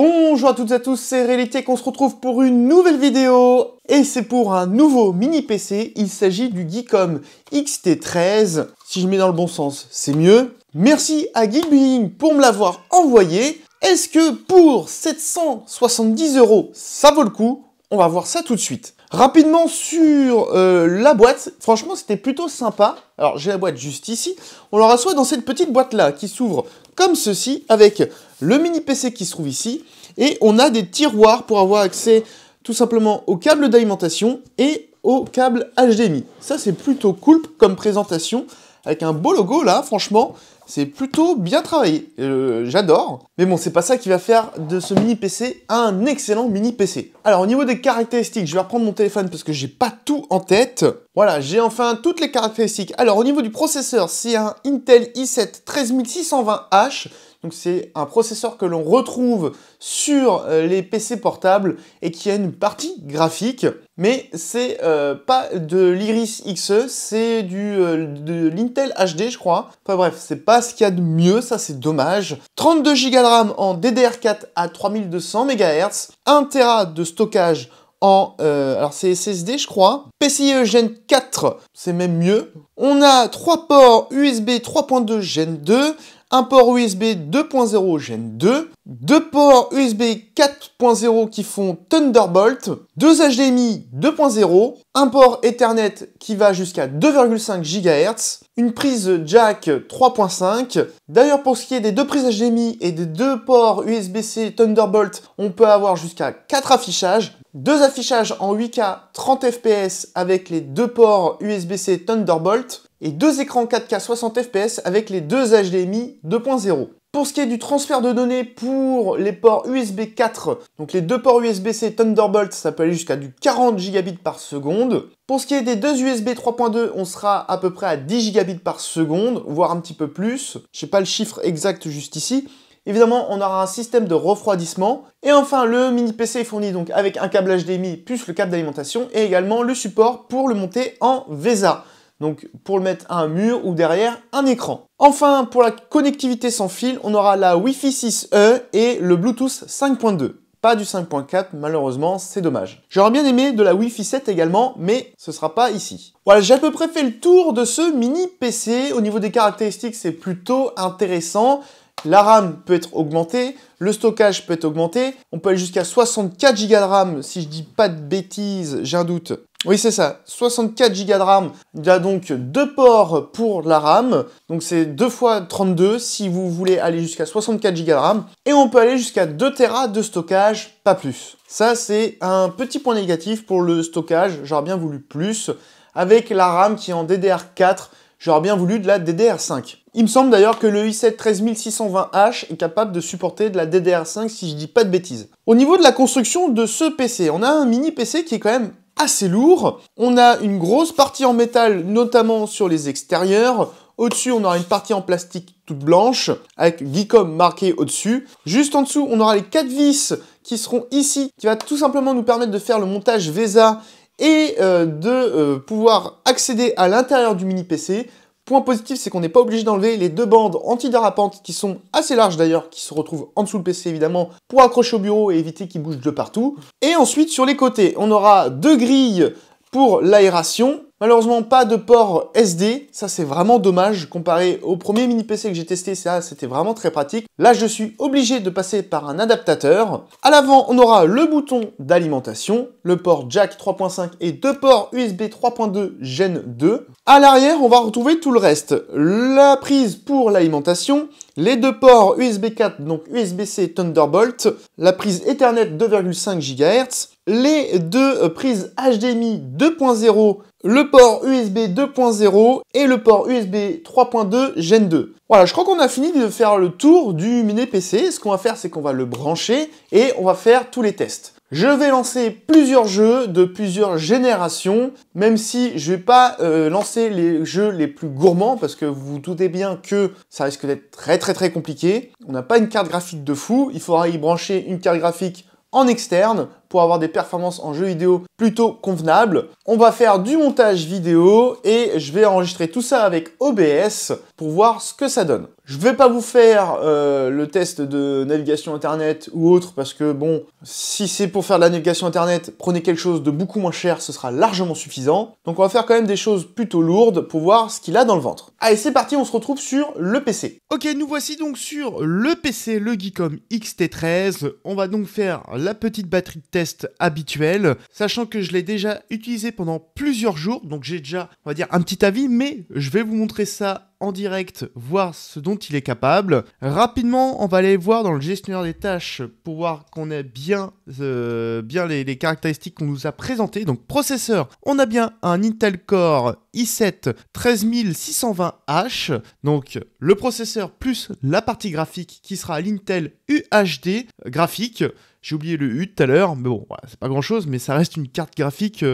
Bonjour à toutes et à tous, c'est RayLyTech, qu'on se retrouve pour une nouvelle vidéo et c'est pour un nouveau mini PC, il s'agit du Geekom XT13. Si je mets dans le bon sens, c'est mieux. Merci à GeekBuying pour me l'avoir envoyé. Est-ce que pour 770 €, ça vaut le coup? On va voir ça tout de suite. Rapidement sur la boîte, franchement c'était plutôt sympa. Alors j'ai la boîte juste ici. On la reçoit dans cette petite boîte là qui s'ouvre comme ceci avec le mini PC qui se trouve ici. Et on a des tiroirs pour avoir accès tout simplement aux câbles d'alimentation et aux câbles HDMI. Ça c'est plutôt cool comme présentation. Avec un beau logo là, franchement, c'est plutôt bien travaillé. J'adore. Mais bon, c'est pas ça qui va faire de ce mini PC un excellent mini PC. Alors, au niveau des caractéristiques, je vais reprendre mon téléphone parce que j'ai pas tout en tête. Voilà, j'ai enfin toutes les caractéristiques. Alors, au niveau du processeur, c'est un Intel i7-13620H. Donc, c'est un processeur que l'on retrouve sur les PC portables et qui a une partie graphique. Mais c'est pas de l'Iris XE, c'est de l'Intel HD, je crois. Enfin bref, c'est pas ce qu'il y a de mieux, ça c'est dommage. 32 Go de RAM en DDR4 à 3200 MHz. 1 Tera de stockage en... alors c'est SSD, je crois. PCIe Gen 4, c'est même mieux. On a 3 ports USB 3.2 Gen 2. Un port USB 2.0 Gen 2, deux ports USB 4.0 qui font Thunderbolt, deux HDMI 2.0, un port Ethernet qui va jusqu'à 2,5 GHz, une prise jack 3.5. D'ailleurs, pour ce qui est des deux prises HDMI et des deux ports USB-C Thunderbolt, on peut avoir jusqu'à 4 affichages. Deux affichages en 8K 30 fps avec les deux ports USB-C Thunderbolt et deux écrans 4K 60 fps avec les deux HDMI 2.0. Pour ce qui est du transfert de données pour les ports USB 4, donc les deux ports USB-C Thunderbolt, ça peut aller jusqu'à du 40 gigabits par seconde. Pour ce qui est des deux USB 3.2, on sera à peu près à 10 gigabits par seconde, voire un petit peu plus. Je n'ai pas le chiffre exact juste ici. Évidemment, on aura un système de refroidissement. Et enfin, le mini PC est fourni donc avec un câble HDMI plus le câble d'alimentation et également le support pour le monter en VESA. Donc pour le mettre à un mur ou derrière un écran. Enfin, pour la connectivité sans fil, on aura la Wi-Fi 6E et le Bluetooth 5.2. Pas du 5.4, malheureusement, c'est dommage. J'aurais bien aimé de la Wi-Fi 7 également, mais ce sera pas ici. Voilà, j'ai à peu près fait le tour de ce mini PC. Au niveau des caractéristiques, c'est plutôt intéressant. La RAM peut être augmentée, le stockage peut être augmenté. On peut aller jusqu'à 64 Go de RAM, si je dis pas de bêtises, j'ai un doute. Oui, c'est ça, 64 Go de RAM, il y a donc deux ports pour la RAM, donc c'est 2 × 32 si vous voulez aller jusqu'à 64 Go de RAM, et on peut aller jusqu'à 2 Tera de stockage, pas plus. Ça, c'est un petit point négatif pour le stockage, j'aurais bien voulu plus, avec la RAM qui est en DDR4, j'aurais bien voulu de la DDR5. Il me semble d'ailleurs que le i7-13620H est capable de supporter de la DDR5 si je dis pas de bêtises. Au niveau de la construction de ce PC, on a un mini PC qui est quand même assez lourd. On a une grosse partie en métal, notamment sur les extérieurs. Au-dessus, on aura une partie en plastique toute blanche, avec Geekom marqué au-dessus. Juste en dessous, on aura les 4 vis qui seront ici, qui va tout simplement nous permettre de faire le montage VESA et de pouvoir accéder à l'intérieur du mini PC. Point positif, c'est qu'on n'est pas obligé d'enlever les deux bandes antidérapantes qui sont assez larges d'ailleurs, qui se retrouvent en dessous le PC évidemment, pour accrocher au bureau et éviter qu'il bouge de partout. Et ensuite, sur les côtés, on aura deux grilles pour l'aération. Malheureusement, pas de port SD. Ça, c'est vraiment dommage. Comparé au premier mini PC que j'ai testé, ça, c'était vraiment très pratique. Là, je suis obligé de passer par un adaptateur. À l'avant, on aura le bouton d'alimentation, le port jack 3.5 et deux ports USB 3.2 Gen 2. À l'arrière, on va retrouver tout le reste. La prise pour l'alimentation, les deux ports USB 4, donc USB-C Thunderbolt, la prise Ethernet 2,5 GHz, les deux prises HDMI 2.0, le port USB 2.0 et le port USB 3.2 Gen 2. Voilà, je crois qu'on a fini de faire le tour du mini PC. Ce qu'on va faire, c'est qu'on va le brancher et on va faire tous les tests. Je vais lancer plusieurs jeux de plusieurs générations, même si je vais pas lancer les jeux les plus gourmands, parce que vous vous doutez bien que ça risque d'être très compliqué. On n'a pas une carte graphique de fou, il faudra y brancher une carte graphique en externe pour avoir des performances en jeu vidéo plutôt convenables. On va faire du montage vidéo et je vais enregistrer tout ça avec OBS pour voir ce que ça donne. Je vais pas vous faire le test de navigation internet ou autre parce que bon, si c'est pour faire de la navigation internet, prenez quelque chose de beaucoup moins cher, ce sera largement suffisant. Donc on va faire quand même des choses plutôt lourdes pour voir ce qu'il a dans le ventre. Allez, c'est parti, on se retrouve sur le PC. Ok, nous voici donc sur le PC, le Geekom XT13. On va donc faire la petite batterie de test habituelle, sachant que je l'ai déjà utilisé pendant plusieurs jours, donc j'ai déjà, on va dire, un petit avis, mais je vais vous montrer ça en direct, voir ce dont il est capable. Rapidement, on va aller voir dans le gestionnaire des tâches pour voir qu'on a bien, les caractéristiques qu'on nous a présentées. Donc processeur, on a bien un Intel Core i7-13620H, donc le processeur plus la partie graphique qui sera l'Intel UHD graphique. J'ai oublié le U tout à l'heure, mais bon, c'est pas grand chose, mais ça reste une carte graphique...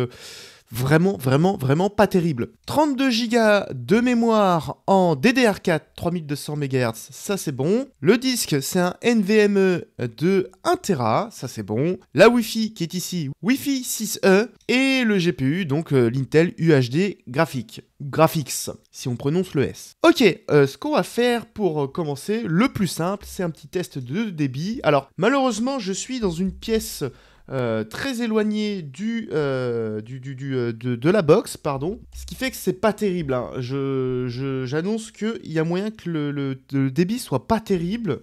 Vraiment pas terrible. 32 Go de mémoire en DDR4, 3200 MHz, ça c'est bon. Le disque, c'est un NVMe de 1 Tera, ça c'est bon. La Wi-Fi qui est ici, Wi-Fi 6E. Et le GPU, donc l'Intel UHD graphique. Graphics, si on prononce le S. Ok, ce qu'on va faire pour commencer, le plus simple, c'est un petit test de débit. Alors, malheureusement, je suis dans une pièce... très éloigné de la box, pardon. Ce qui fait que c'est pas terrible, hein. J'annonce qu'il y a moyen que le débit soit pas terrible.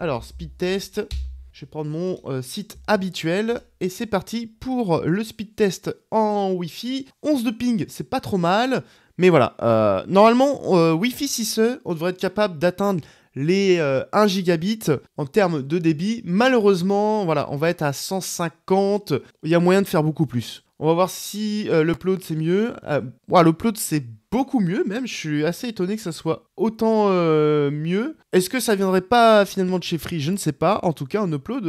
Alors, speed test, je vais prendre mon site habituel. Et c'est parti pour le speed test en Wi-Fi. 11 de ping, c'est pas trop mal. Mais voilà, normalement, Wi-Fi 6E, on devrait être capable d'atteindre... les 1 gigabit en termes de débit. Malheureusement, voilà, on va être à 150. Il y a moyen de faire beaucoup plus. On va voir si l'upload c'est mieux. Ouais, l'upload c'est beaucoup mieux même. Je suis assez étonné que ça soit autant mieux. Est-ce que ça viendrait pas finalement de chez Free? Je ne sais pas. En tout cas, en upload,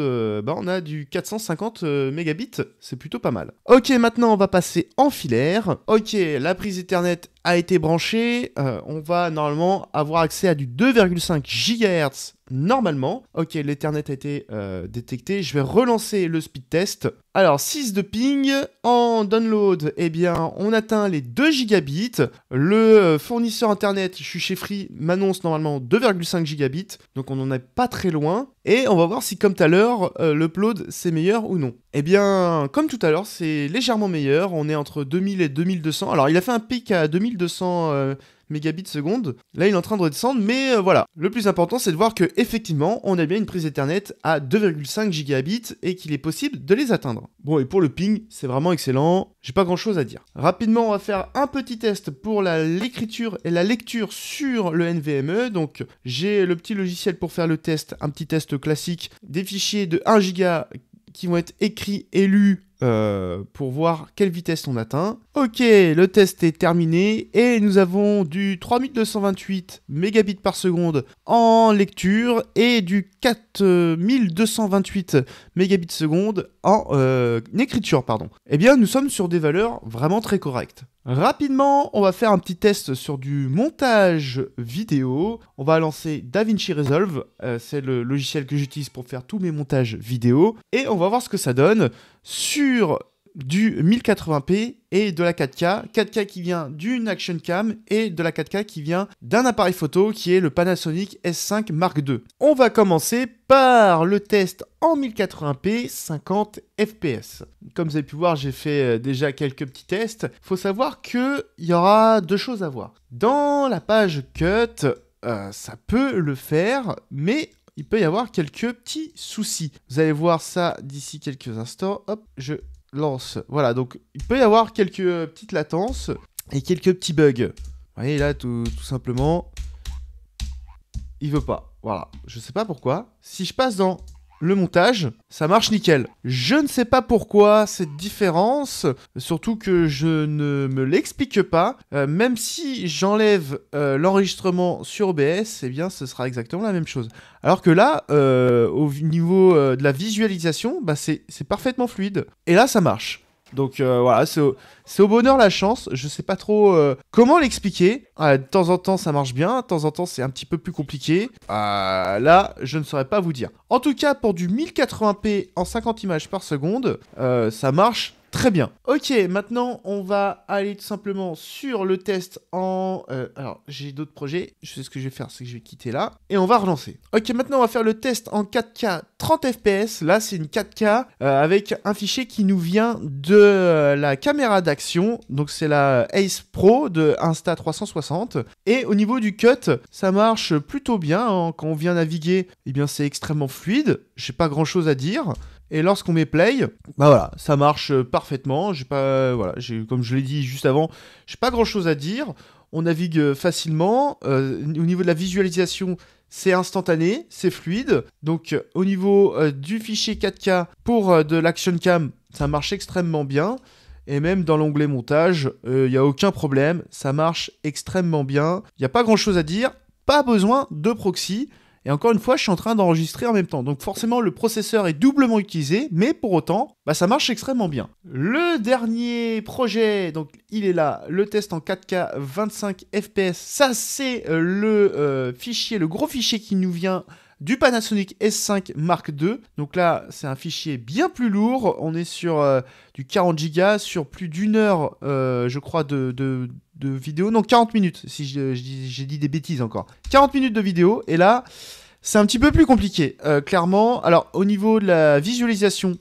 on a du 450 mégabits. C'est plutôt pas mal. Ok, maintenant on va passer en filaire. Ok, la prise Ethernet a été branchée. On va normalement avoir accès à du 2,5 GHz normalement. Ok, l'Ethernet a été détecté. Je vais relancer le speed test. Alors, 6 de ping. En download, eh bien, on atteint les 2 gigabits. Le fournisseur internet, je suis chez Free, m'annonce normalement 2,5 gigabits. Donc on n'en est pas très loin. Et on va voir si comme tout à l'heure, l'upload c'est meilleur ou non. Eh bien, comme tout à l'heure, c'est légèrement meilleur. On est entre 2000 et 2200. Alors il a fait un pic à 2200 mégabits seconde. Là, il est en train de redescendre, mais voilà. Le plus important, c'est de voir que effectivement, on a bien une prise Ethernet à 2,5 gigabits et qu'il est possible de les atteindre. Bon, et pour le ping, c'est vraiment excellent. J'ai pas grand-chose à dire. Rapidement, on va faire un petit test pour l'écriture et la lecture sur le NVMe. Donc, j'ai le petit logiciel pour faire le test, un petit test classique des fichiers de 1 giga qui vont être écrits et lus. Pour voir quelle vitesse on atteint. Ok, le test est terminé et nous avons du 3228 mégabits par seconde en lecture et du 4228 mégabits seconde en écriture, pardon. Eh bien, nous sommes sur des valeurs vraiment très correctes. Rapidement, on va faire un petit test sur du montage vidéo. On va lancer DaVinci Resolve, c'est le logiciel que j'utilise pour faire tous mes montages vidéo. Et on va voir ce que ça donne sur du 1080p et de la 4K. 4K qui vient d'une action cam et de la 4K qui vient d'un appareil photo qui est le Panasonic S5 Mark II. On va commencer par le test en 1080p 50 fps. Comme vous avez pu voir, j'ai fait déjà quelques petits tests. Il faut savoir qu'il y aura deux choses à voir. Dans la page cut, ça peut le faire, mais... il peut y avoir quelques petits soucis. Vous allez voir ça d'ici quelques instants. Hop, je lance. Voilà, donc il peut y avoir quelques petites latences et quelques petits bugs. Vous voyez là, tout simplement, il veut pas. Voilà, je sais pas pourquoi. Si je passe dans le montage, ça marche nickel. Je ne sais pas pourquoi cette différence, surtout que je ne me l'explique pas. Même si j'enlève l'enregistrement sur OBS, eh bien, ce sera exactement la même chose. Alors que là, au niveau de la visualisation, bah, c'est parfaitement fluide. Et là, ça marche. Donc voilà, c'est au bonheur la chance, je sais pas trop comment l'expliquer. De temps en temps ça marche bien, de temps en temps c'est un petit peu plus compliqué. Là, je ne saurais pas vous dire. En tout cas, pour du 1080p en 50 images par seconde, ça marche très bien. Ok, maintenant on va aller tout simplement sur le test en... alors j'ai d'autres projets, je sais ce que je vais faire, c'est que je vais quitter là, et on va relancer. Ok, maintenant on va faire le test en 4K 30 FPS, là c'est une 4K avec un fichier qui nous vient de la caméra d'action, donc c'est la Ace Pro de Insta 360, et au niveau du cut, ça marche plutôt bien, hein. Quand on vient naviguer, eh bien c'est extrêmement fluide, j'ai pas grand chose à dire. Et lorsqu'on met play, bah voilà, ça marche parfaitement. J'ai pas, voilà, comme je l'ai dit juste avant, j'ai pas grand chose à dire. On navigue facilement. Au niveau de la visualisation, c'est instantané, c'est fluide. Donc au niveau du fichier 4K pour de l'action cam, ça marche extrêmement bien. Et même dans l'onglet montage, il n'y a aucun problème. Ça marche extrêmement bien. Il n'y a pas grand chose à dire. Pas besoin de proxy. Et encore une fois, je suis en train d'enregistrer en même temps. Donc forcément, le processeur est doublement utilisé, mais pour autant, bah, ça marche extrêmement bien. Le dernier projet, donc il est là, le test en 4K 25 FPS. Ça, c'est le fichier, le gros fichier qui nous vient du Panasonic S5 Mark II. Donc là, c'est un fichier bien plus lourd. On est sur du 40 Go, sur plus d'une heure, je crois, de vidéo, non 40 minutes, si j'ai dit des bêtises encore, 40 minutes de vidéo, et là, c'est un petit peu plus compliqué, clairement. Alors, au niveau de la visualisation,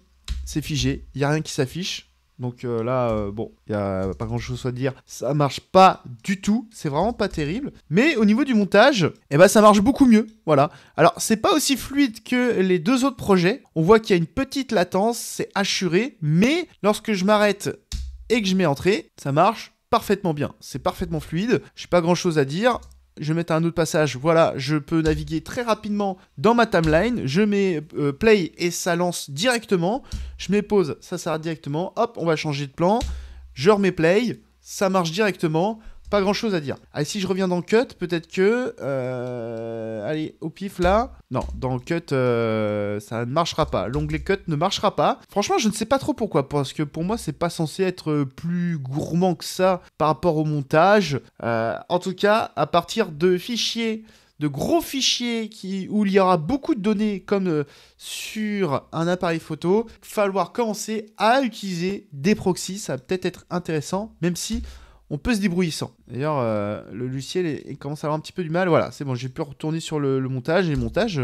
c'est figé, il n'y a rien qui s'affiche, donc là, bon, il n'y a pas grand chose à dire, ça marche pas du tout, c'est vraiment pas terrible, mais au niveau du montage, eh ben, ça marche beaucoup mieux, voilà. Alors, c'est pas aussi fluide que les deux autres projets, on voit qu'il y a une petite latence, c'est assuré, mais lorsque je m'arrête et que je mets entrée, ça marche parfaitement bien, c'est parfaitement fluide, j'ai pas grand chose à dire. Je vais mettre un autre passage, voilà, je peux naviguer très rapidement dans ma timeline, je mets play et ça lance directement, je mets pause, ça s'arrête directement, hop, on va changer de plan, je remets play, ça marche directement, pas grand chose à dire. Allez, si je reviens dans cut, peut-être que, allez, au pif là, non, dans cut, ça ne marchera pas, l'onglet cut ne marchera pas. Franchement, je ne sais pas trop pourquoi, parce que pour moi, c'est pas censé être plus gourmand que ça par rapport au montage. En tout cas, à partir de fichiers, de gros fichiers où il y aura beaucoup de données comme sur un appareil photo, il va falloir commencer à utiliser des proxys, ça va peut-être être intéressant, même si... on peut se débrouiller sans. D'ailleurs, le logiciel commence à avoir un petit peu du mal. Voilà, c'est bon, j'ai pu retourner sur le montage. Et le montage,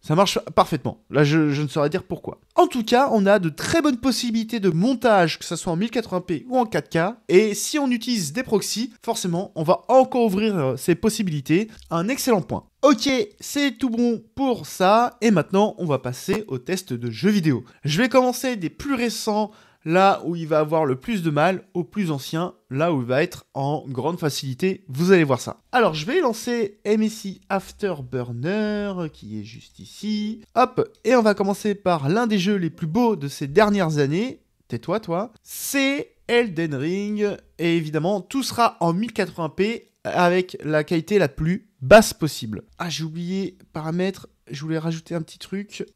ça marche parfaitement. Là, je ne saurais dire pourquoi. En tout cas, on a de très bonnes possibilités de montage, que ce soit en 1080p ou en 4K. Et si on utilise des proxys, forcément, on va encore ouvrir ces possibilités. Un excellent point. Ok, c'est tout bon pour ça. Et maintenant, on va passer au test de jeux vidéo. Je vais commencer des plus récents... là où il va avoir le plus de mal, au plus ancien, là où il va être en grande facilité, vous allez voir ça. Alors je vais lancer MSI Afterburner, qui est juste ici, hop, et on va commencer par l'un des jeux les plus beaux de ces dernières années, tais-toi toi, c'est Elden Ring, et évidemment tout sera en 1080p avec la qualité la plus basse possible. Ah j'ai oublié, paramètres... je voulais rajouter un petit truc.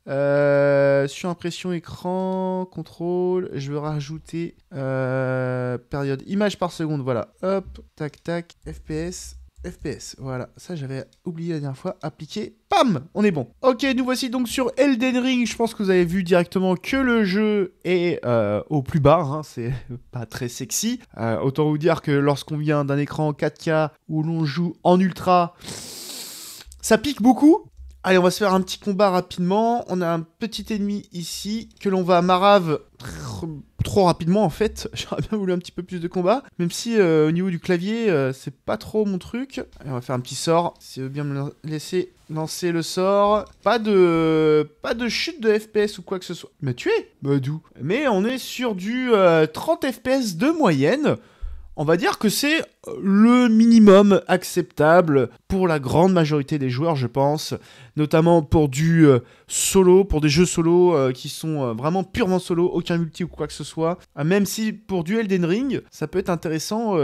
Surimpression écran, contrôle. Je veux rajouter période image par seconde. Voilà. Hop, tac, tac. FPS, FPS. Voilà. Ça, j'avais oublié la dernière fois. Appliquer. Bam, on est bon. Ok, nous voici donc sur Elden Ring. Je pense que vous avez vu directement que le jeu est au plus bas, hein, c'est pas très sexy. Autant vous dire que lorsqu'on vient d'un écran 4K où l'on joue en ultra, ça pique beaucoup. Allez, on va se faire un petit combat rapidement. On a un petit ennemi ici que l'on va marave trop rapidement en fait. J'aurais bien voulu un petit peu plus de combat. Même si au niveau du clavier, c'est pas trop mon truc. Allez, on va faire un petit sort. Si vous voulez bien me laisser lancer le sort. Pas de chute de FPS ou quoi que ce soit. Mais tu es. Bah d'où ? Mais on est sur du 30 FPS de moyenne. On va dire que c'est le minimum acceptable pour la grande majorité des joueurs, je pense, notamment pour du solo, pour des jeux solo qui sont vraiment purement solo, aucun multi ou quoi que ce soit. Même si pour du Elden Ring, ça peut être intéressant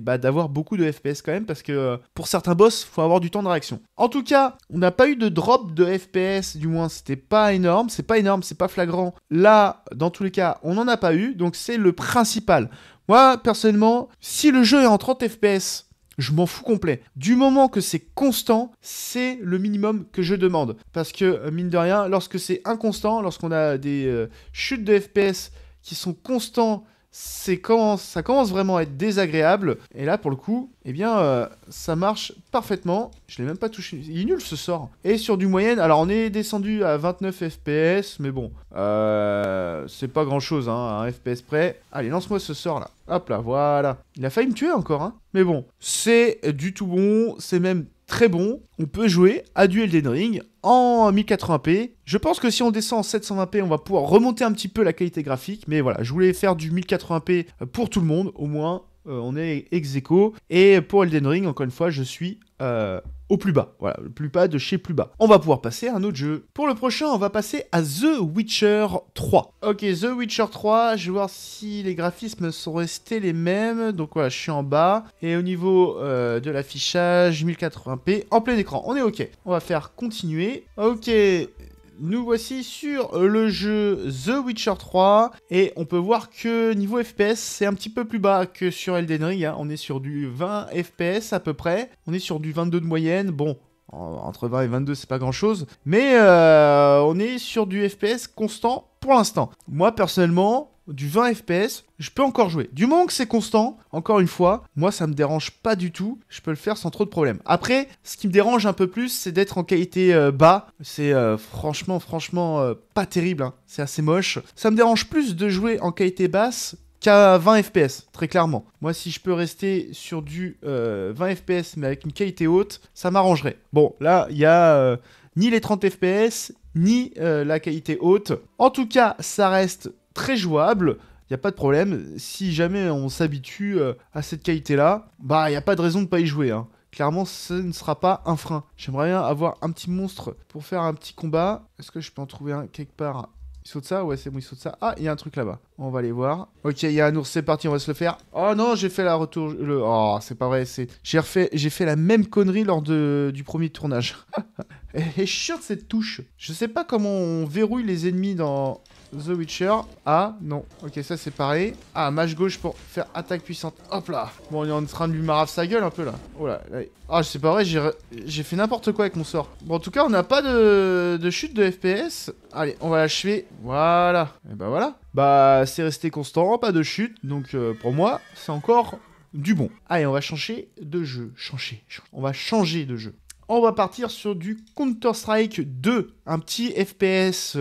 d'avoir beaucoup de FPS quand même, parce que pour certains boss, faut avoir du temps de réaction. En tout cas, on n'a pas eu de drop de FPS, du moins c'était pas énorme, c'est pas flagrant. Là, dans tous les cas, on n'en a pas eu, donc c'est le principal. Moi, personnellement, si le jeu est en 30 FPS, je m'en fous complet. Du moment que c'est constant, c'est le minimum que je demande. Parce que, mine de rien, lorsque c'est inconstant, lorsqu'on a des chutes de FPS qui sont constants, ça commence vraiment à être désagréable. Et là, pour le coup, eh bien, ça marche parfaitement. Je l'ai même pas touché. Il est nul, ce sort. Et sur du moyenne, alors on est descendu à 29 FPS, mais bon, c'est pas grand-chose, hein, à un FPS près. Allez, lance-moi ce sort, là. Hop là, voilà. Il a failli me tuer encore, hein. Mais bon, c'est du tout bon, c'est même très bon. On peut jouer à du Elden Ring en 1080p. Je pense que si on descend en 720p, on va pouvoir remonter un petit peu la qualité graphique. Mais voilà, je voulais faire du 1080p pour tout le monde. Au moins, on est ex-aequo. Et pour Elden Ring, encore une fois, je suis au plus bas. Voilà, le plus bas de chez plus bas. On va pouvoir passer à un autre jeu. Pour le prochain, on va passer à The Witcher 3. Ok, The Witcher 3, je vais voir si les graphismes sont restés les mêmes. Donc voilà, je suis en bas. Et au niveau de l'affichage, 1080p en plein écran. On est ok. On va faire continuer. Ok, nous voici sur le jeu The Witcher 3. Et on peut voir que niveau FPS, c'est un petit peu plus bas que sur Elden Ring, hein. On est sur du 20 FPS à peu près. On est sur du 22 de moyenne. Bon, entre 20 et 22, c'est pas grand-chose. Mais on est sur du FPS constant pour l'instant. Moi, personnellement, du 20 FPS, je peux encore jouer. Du moment que c'est constant, encore une fois, moi, ça me dérange pas du tout. Je peux le faire sans trop de problème. Après, ce qui me dérange un peu plus, c'est d'être en qualité bas. C'est franchement, pas terrible, hein. C'est assez moche. Ça me dérange plus de jouer en qualité basse qu'à 20 FPS, très clairement. Moi, si je peux rester sur du 20 FPS, mais avec une qualité haute, ça m'arrangerait. Bon, là, il n'y a ni les 30 FPS, ni la qualité haute. En tout cas, ça reste très jouable. Il n'y a pas de problème. Si jamais on s'habitue à cette qualité-là, bah, il n'y a pas de raison de ne pas y jouer, hein. Clairement, ce ne sera pas un frein. J'aimerais bien avoir un petit monstre pour faire un petit combat. Est-ce que je peux en trouver un quelque part ? Il saute ça? Ouais, c'est bon, il saute ça. Ah, il y a un truc là-bas. On va aller voir. Ok, il y a un ours, c'est parti, on va se le faire. Oh non, j'ai fait la retour... Oh, c'est pas vrai, c'est... J'ai fait la même connerie lors du premier tournage. Et chiante cette touche. Je sais pas comment on verrouille les ennemis dans The Witcher. Ah, non. Ok, ça c'est pareil. Ah, mâche gauche pour faire attaque puissante. Hop là. Bon, on est en train de lui marave sa gueule un peu là. Oh là, là. Ah, c'est pas vrai, j'ai fait n'importe quoi avec mon sort. Bon, en tout cas, on n'a pas de chute de FPS. Allez, on va l'achever. Voilà. Et bah voilà. Bah, c'est resté constant, pas de chute. Donc, pour moi, c'est encore du bon. Allez, on va changer de jeu. On va changer de jeu. On va partir sur du Counter-Strike 2, un petit FPS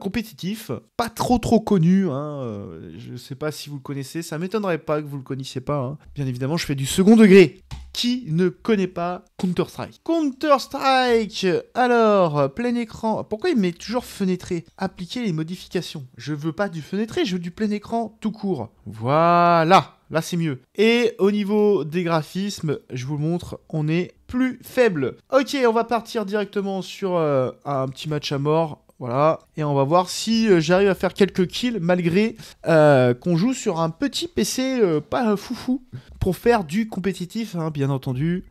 compétitif, pas trop connu, hein, je sais pas si vous le connaissez, ça m'étonnerait pas que vous le connaissiez pas, hein. Bien évidemment je fais du second degré, qui ne connaît pas Counter-Strike? Counter-Strike, alors, plein écran, pourquoi il met toujours fenêtré? Appliquer les modifications, je veux pas du fenêtré, je veux du plein écran tout court, voilà, là c'est mieux. Et au niveau des graphismes, je vous le montre, on est... plus faible. Ok, on va partir directement sur un petit match à mort. Voilà. Et on va voir si j'arrive à faire quelques kills malgré qu'on joue sur un petit PC pas foufou. Pour faire du compétitif, hein, bien entendu.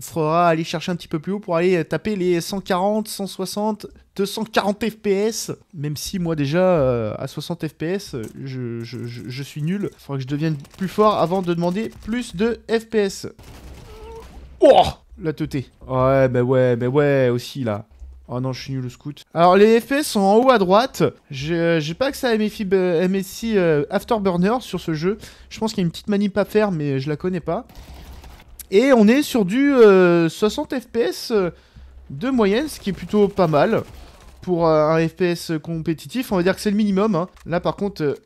Faudra aller chercher un petit peu plus haut pour aller taper les 140, 160, 240 FPS. Même si moi déjà, à 60 FPS, je suis nul. Faudra que je devienne plus fort avant de demander plus de FPS. Oh, la teuté. Ouais, bah ouais, aussi, là. Oh non, je suis nul au scout. Alors, les FPS sont en haut à droite. J'ai pas accès à MSI Afterburner sur ce jeu. Je pense qu'il y a une petite manip à faire, mais je la connais pas. Et on est sur du 60 FPS de moyenne, ce qui est plutôt pas mal. Pour un FPS compétitif, on va dire que c'est le minimum, hein. Là, par contre,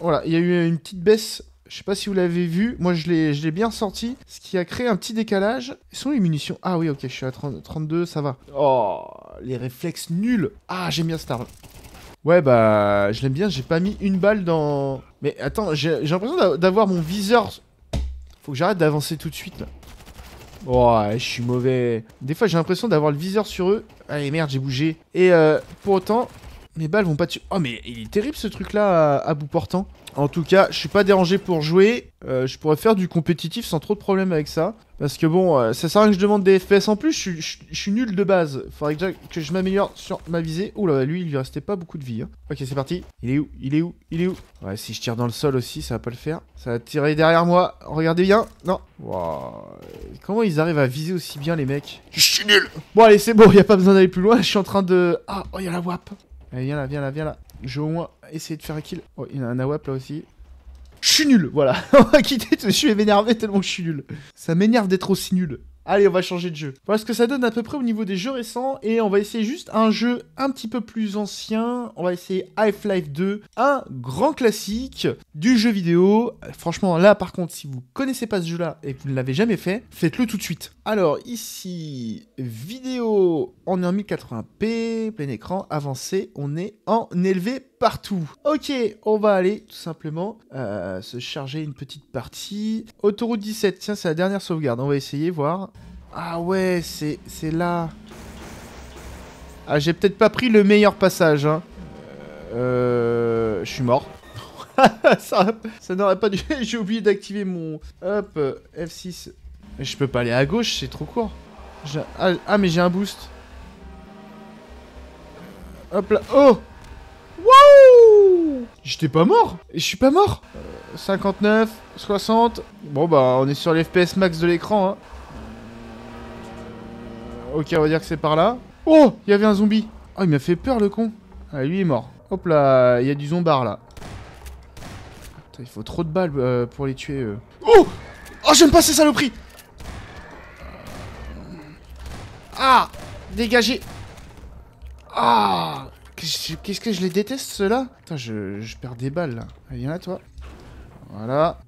voilà, il y a eu une petite baisse... Je sais pas si vous l'avez vu, moi je l'ai bien sorti, ce qui a créé un petit décalage. Ils sont les munitions. Ah oui, ok, je suis à 32, ça va. Oh, les réflexes nuls. Ah, j'aime bien cette arme. Ouais, bah, je l'aime bien, j'ai pas mis une balle dans... Mais attends, j'ai l'impression d'avoir mon viseur... Faut que j'arrête d'avancer tout de suite, là. Oh, je suis mauvais. Des fois, j'ai l'impression d'avoir le viseur sur eux. Allez, merde, j'ai bougé. Et pour autant, mes balles vont pas dessus. Oh, mais il est terrible, ce truc-là, à bout portant. En tout cas, je suis pas dérangé pour jouer. Je pourrais faire du compétitif sans trop de problème avec ça. Parce que bon, ça sert à rien que je demande des FPS en plus. Je suis nul de base. Faudrait déjà que je m'améliore sur ma visée. Ouh là, lui, il lui restait pas beaucoup de vie. Hein. Ok, c'est parti. Il est où? Il est où? Il est où? Ouais, si je tire dans le sol aussi, ça va pas le faire. Ça va tirer derrière moi. Regardez bien. Non. Wow. Comment ils arrivent à viser aussi bien, les mecs? Je suis nul. Bon, allez, c'est bon. Y a pas besoin d'aller plus loin. Je suis en train de... Ah, oh, y a la WAP. Allez, viens là, viens là, viens là. Je vais au moins essayer de faire un kill. Oh, il y a un AWAP là aussi. Je suis nul, voilà. On va quitter, je suis énervé tellement je suis nul. Ça m'énerve d'être aussi nul. Allez, on va changer de jeu. Voilà ce que ça donne à peu près au niveau des jeux récents. Et on va essayer juste un jeu un petit peu plus ancien. On va essayer Half-Life 2. Un grand classique du jeu vidéo. Franchement, là par contre, si vous connaissez pas ce jeu-là et que vous ne l'avez jamais fait, faites-le tout de suite. Alors ici, vidéo en 1080p, plein écran, avancé. On est en élevé partout. Ok, on va aller tout simplement se charger une petite partie. Autoroute 17, tiens, c'est la dernière sauvegarde. On va essayer, voir. Ah ouais, c'est là. Ah, j'ai peut-être pas pris le meilleur passage. Hein. Je suis mort. ça n'aurait pas dû... J'ai oublié d'activer mon... Hop, F6. Je peux pas aller à gauche, c'est trop court. Ah, mais j'ai un boost. Hop là. Oh! Waouh! J'étais pas mort! Je suis pas mort! 59, 60... Bon bah on est sur les FPS max de l'écran. Hein. Ok, on va dire que c'est par là. Oh! Il y avait un zombie! Oh, il m'a fait peur le con! Ah, lui il est mort. Hop là, il y a du zombard là. Putain, il faut trop de balles pour les tuer. Oh! Oh, j'aime pas ces saloperies! Ah! Dégagez! Ah! Qu'est-ce que je les déteste, ceux-là? Putain, je perds des balles, là. Allez, viens là, toi. Voilà.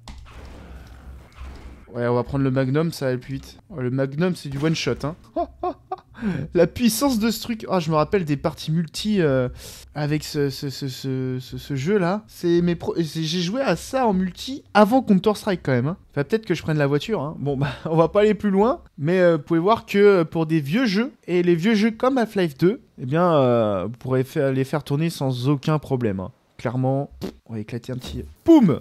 Ouais, on va prendre le Magnum, ça va aller plus vite. Oh, le Magnum, c'est du one-shot, hein. La puissance de ce truc. Ah, oh, je me rappelle des parties multi avec ce jeu-là. J'ai joué à ça en multi avant Counter-Strike, quand même. Hein. Enfin, peut-être que je prenne la voiture. Hein. Bon, bah, on va pas aller plus loin. Mais vous pouvez voir que pour des vieux jeux, et les vieux jeux comme Half-Life 2, eh bien, vous pourrez les faire tourner sans aucun problème. Hein. Clairement, on va éclater un petit... Poum.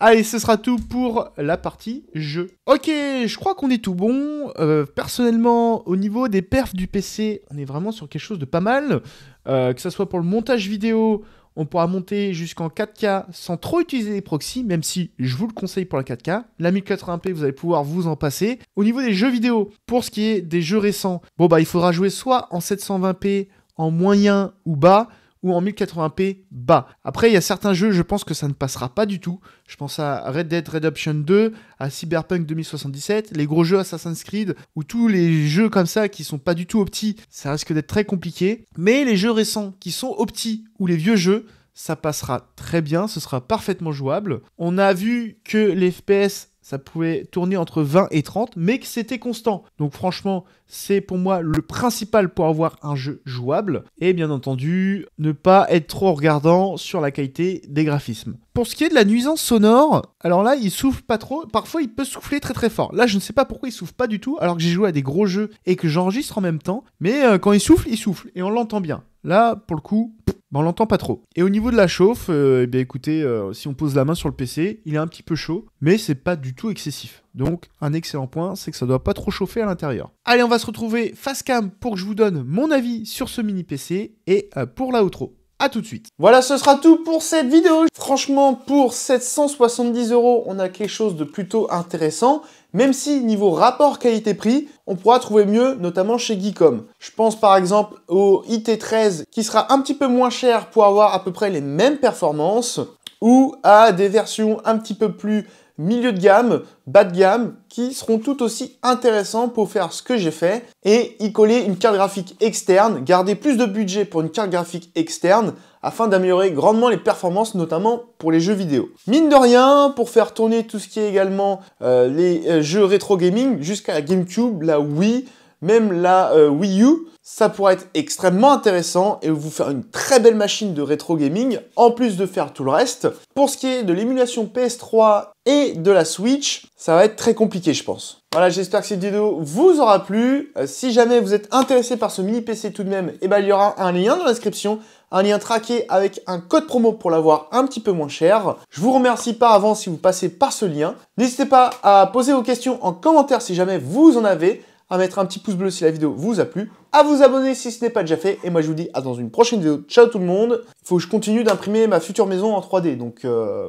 Allez, ce sera tout pour la partie jeu. Ok, je crois qu'on est tout bon. Personnellement, au niveau des perfs du PC, on est vraiment sur quelque chose de pas mal. Que ce soit pour le montage vidéo... On pourra monter jusqu'en 4K sans trop utiliser les proxys, même si je vous le conseille pour la 4K. La 1080p, vous allez pouvoir vous en passer. Au niveau des jeux vidéo, pour ce qui est des jeux récents, bon bah il faudra jouer soit en 720p en moyen ou bas, ou en 1080p bas. Après, il y a certains jeux, je pense que ça ne passera pas du tout. Je pense à Red Dead Redemption 2, à Cyberpunk 2077, les gros jeux Assassin's Creed, ou tous les jeux comme ça qui sont pas du tout opti, ça risque d'être très compliqué. Mais les jeux récents qui sont opti, ou les vieux jeux, ça passera très bien, ce sera parfaitement jouable. On a vu que les FPS, ça pouvait tourner entre 20 et 30, mais que c'était constant. Donc franchement, c'est pour moi le principal pour avoir un jeu jouable. Et bien entendu, ne pas être trop regardant sur la qualité des graphismes. Pour ce qui est de la nuisance sonore, alors là, il souffle pas trop. Parfois, il peut souffler très très fort. Là, je ne sais pas pourquoi il souffle pas du tout, alors que j'ai joué à des gros jeux et que j'enregistre en même temps. Mais quand il souffle, et on l'entend bien. Là, pour le coup... Bah, on l'entend pas trop. Et au niveau de la chauffe, eh bien, écoutez, si on pose la main sur le PC, il est un petit peu chaud, mais c'est pas du tout excessif. Donc, un excellent point, c'est que ça doit pas trop chauffer à l'intérieur. Allez, on va se retrouver face cam pour que je vous donne mon avis sur ce mini PC et pour la outro. A tout de suite. Voilà, ce sera tout pour cette vidéo. Franchement, pour 770 €, on a quelque chose de plutôt intéressant. Même si, niveau rapport qualité-prix, on pourra trouver mieux, notamment chez Geekom. Je pense par exemple au IT13, qui sera un petit peu moins cher pour avoir à peu près les mêmes performances, ou à des versions un petit peu plus milieu de gamme, bas de gamme, qui seront tout aussi intéressants pour faire ce que j'ai fait, et y coller une carte graphique externe, garder plus de budget pour une carte graphique externe, afin d'améliorer grandement les performances, notamment pour les jeux vidéo. Mine de rien, pour faire tourner tout ce qui est également les jeux rétro gaming, jusqu'à la GameCube, la Wii, même la Wii U, ça pourrait être extrêmement intéressant et vous faire une très belle machine de rétro gaming, en plus de faire tout le reste. Pour ce qui est de l'émulation PS3 et de la Switch, ça va être très compliqué, je pense. Voilà, j'espère que cette vidéo vous aura plu. Si jamais vous êtes intéressé par ce mini PC tout de même, eh ben, il y aura un lien dans la description, un lien traqué avec un code promo pour l'avoir un petit peu moins cher. Je vous remercie par avance si vous passez par ce lien. N'hésitez pas à poser vos questions en commentaire si jamais vous en avez, à mettre un petit pouce bleu si la vidéo vous a plu, à vous abonner si ce n'est pas déjà fait, et moi je vous dis à dans une prochaine vidéo. Ciao tout le monde. Faut que je continue d'imprimer ma future maison en 3D, donc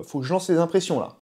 faut que je lance les impressions là.